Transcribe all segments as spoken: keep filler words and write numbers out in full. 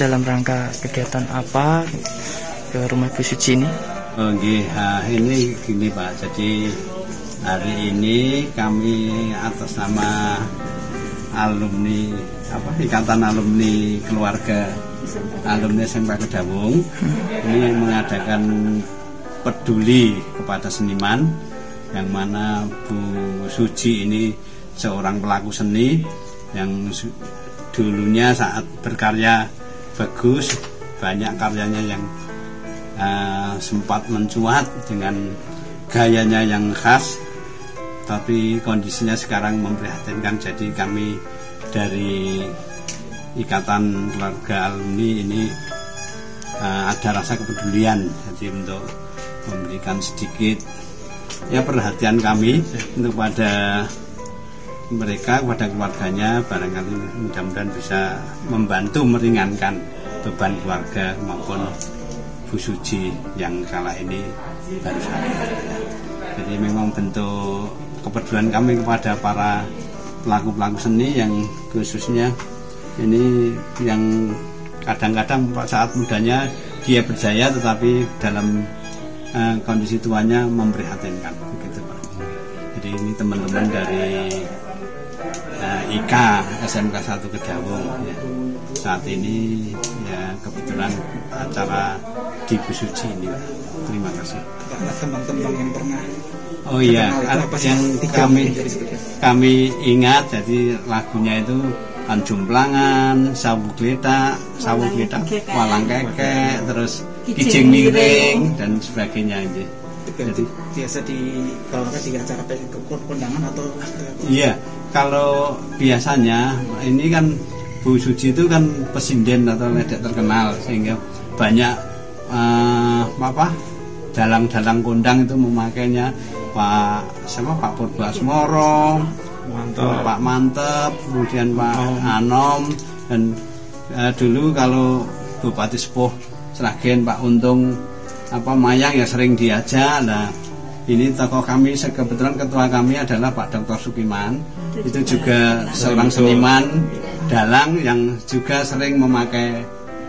Dalam rangka kegiatan apa ke rumah Bu Suci ini? Oh, ini gini Pak, jadi hari ini kami atas nama alumni apa ikatan alumni keluarga alumni S M K N Kedawung hmm. ini mengadakan peduli kepada seniman, yang mana Bu Suci ini seorang pelaku seni yang dulunya saat berkarya bagus, banyak karyanya yang uh, sempat mencuat dengan gayanya yang khas, tapi kondisinya sekarang memprihatinkan. Jadi kami dari Ikatan Keluarga Alumni ini uh, ada rasa kepedulian, jadi untuk memberikan sedikit ya perhatian kami untuk pada mereka, kepada keluarganya, barangkali mudah-mudahan bisa membantu meringankan beban keluarga maupun Bu Suci yang kala ini baru saja. Jadi memang bentuk kepedulian kami kepada para pelaku-pelaku seni, yang khususnya ini yang kadang-kadang saat mudanya dia berjaya, tetapi dalam eh, kondisi tuanya memprihatinkan. Begitu, Pak. Jadi ini teman-teman dari I K S M K satu Kedawung ya. Saat ini ya kebetulan acara di Bu Suci ini. Terima kasih. Teman-teman yang pernah. Oh iya, yang kami kami ingat, jadi lagunya itu kan Jomplangan, Sawu Gletak, Sawu Gletak, Walang Kekek, terus Kijing Miring dan sebagainya. Jadi biasa di kalau di acara kondangan atau iya. Kalau biasanya ini kan Bu Suci itu kan pesinden atau ledek terkenal, sehingga banyak eh, apa dalang-dalang kondang itu memakainya. Pak siapa Pak Purbasmoro, Pak Mantep, kemudian Pak Anom, dan eh, dulu kalau Bupati Sepuh Sragen Pak Untung apa Mayang ya sering diajak. Nah ini tokoh kami, kebetulan ketua kami adalah Pak Dokter Raja Sukiman, itu juga seorang seniman dalang yang juga sering memakai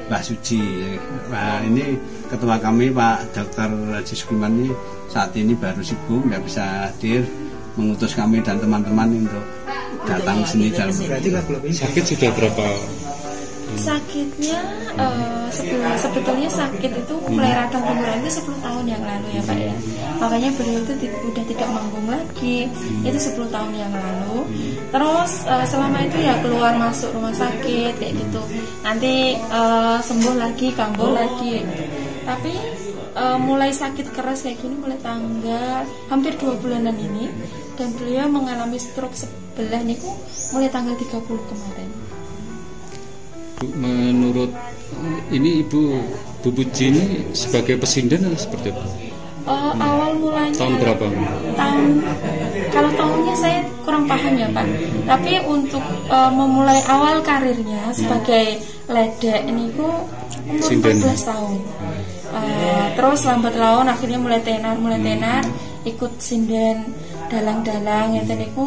Mbak Suci. Nah, ini ketua kami Pak dokter Raja Sukiman ini saat ini baru sibuk, nggak bisa hadir, mengutus kami dan teman-teman untuk datang sini dalam ini. Sakit sudah berapa? Sakitnya uh, sebelum, sebetulnya sakit itu mulai radang pengurangan itu sepuluh tahun yang lalu ya Pak ya. Makanya beliau itu udah tidak manggung lagi, itu sepuluh tahun yang lalu. Terus uh, selama itu ya keluar masuk rumah sakit kayak gitu. Nanti uh, sembuh lagi, kambuh lagi. Tapi uh, mulai sakit keras kayak gini mulai tanggal hampir dua bulanan ini, dan beliau mengalami stroke sebelah niku mulai tanggal tiga puluh kemarin. Menurut ini Ibu Bubut Jini sebagai pesinden atau seperti apa? Uh, awal mulanya tahun berapa? Tahun, kalau tahunnya saya kurang paham ya Pak. Hmm. Tapi untuk uh, memulai awal karirnya sebagai ledek ini ku umur empat belas tahun. Uh, terus lambat laun akhirnya mulai tenar, mulai tenar ikut sinden dalang-dalang ya tadi ku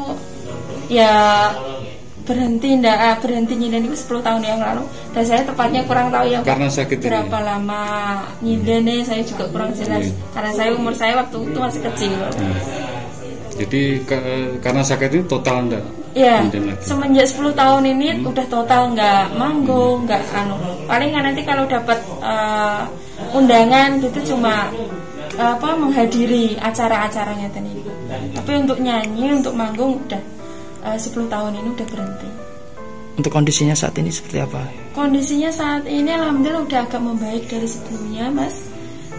ya. Berhenti ndak ah, berhenti nyinden itu sepuluh tahun yang lalu, dan saya tepatnya kurang tahu ya karena sakit berapa ini. Lama nyindennya saya juga kurang jelas, yeah. Karena saya umur saya waktu itu masih kecil. Nah, jadi ke, karena sakit itu total ndak? Iya, yeah. Semenjak sepuluh tahun ini hmm. udah total nggak manggung, nggak anu. Paling nggak nanti kalau dapat uh, undangan gitu cuma uh, apa menghadiri acara-acaranya tadi. Tapi untuk nyanyi, untuk manggung udah sepuluh tahun ini udah berhenti. Untuk kondisinya saat ini seperti apa? Kondisinya saat ini alhamdulillah udah agak membaik dari sebelumnya Mas.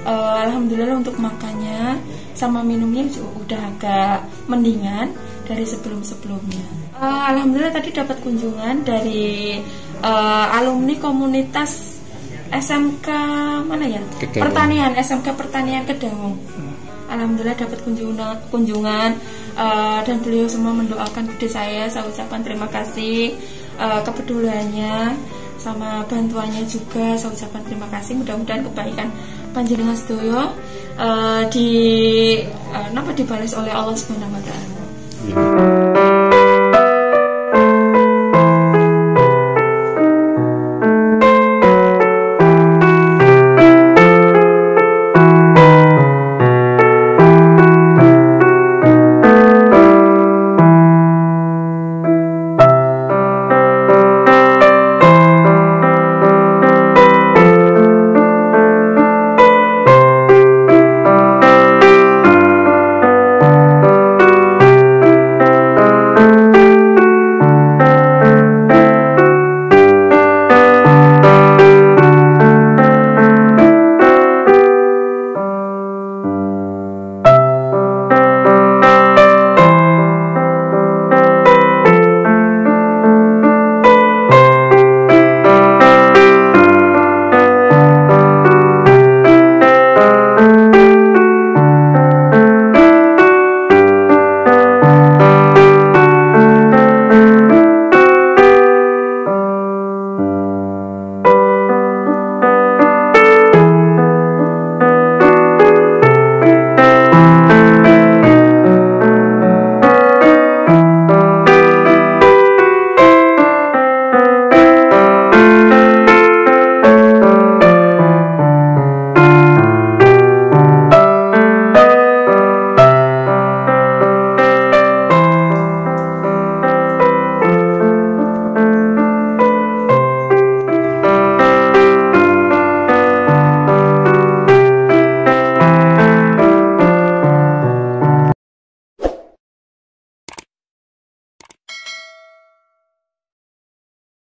uh, Alhamdulillah untuk makannya sama minumnya udah agak mendingan dari sebelum-sebelumnya. uh, Alhamdulillah tadi dapat kunjungan dari uh, alumni komunitas S M K mana ya? Kedawung. Pertanian, S M K Pertanian Kedawung. Alhamdulillah dapat kunjungan, kunjungan uh, dan beliau semua mendoakan gede saya. Saya ucapkan terima kasih uh, kepeduliannya sama bantuannya juga. Saya ucapkan terima kasih. Mudah-mudahan kebaikan panjenengan sedoyo uh, di uh, napa dibalas oleh Allah Subhanahu Wa Taala.